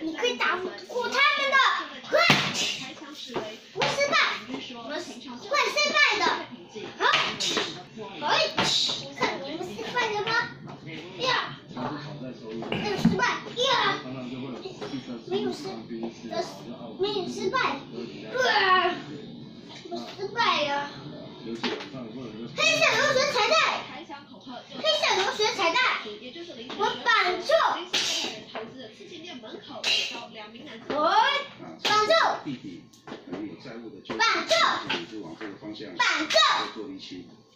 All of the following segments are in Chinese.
你可以打过他们的，快！不失败，我们会失败的。好，可以。看你们失败了吗？呀，没有失败，呀，没有失败，对，我失败呀。黑色螺旋彩带。 黑色螺旋彩带，我绑住，绑住。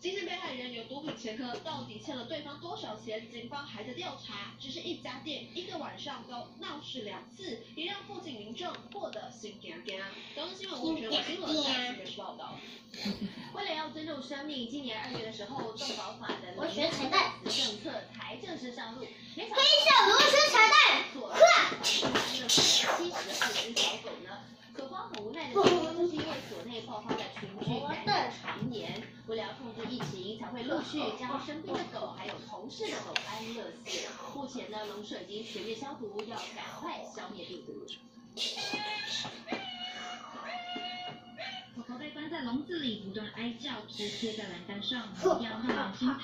精神被害人有多笔前科，到底欠了对方多少钱？警方还在调查。只是一家店一个晚上都闹事2次，也让附近民众过得心惊惊。中央新闻吴哲伟新闻台记者报道。为了要尊重生命，今年2月的时候，动保法的螺旋彩带政策才正式上路。黑色螺旋彩带，72只小狗呢？可花很无奈的说，就是因为所内爆发的群聚难以传言。 为了控制疫情，才会陆续将生病的狗还有同事的狗安乐死。目前呢，笼舍已经全面消毒，要赶快消灭病毒。狗狗被关在笼子里，不断哀叫，直贴在栏杆上，模样让人心疼。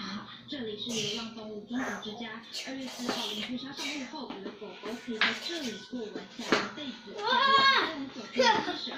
这里是流浪动物中途之家。2月4号，邻居杀上路后，有狗狗可以在这里过完下一辈子。72只狗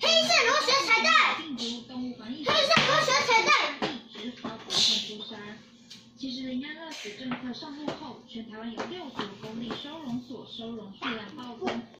黑色螺旋彩带，黑色螺旋彩带，一直遭狗熊追杀。其实零安乐死政策上路后，全台湾有6组公立收容所收容数量暴增。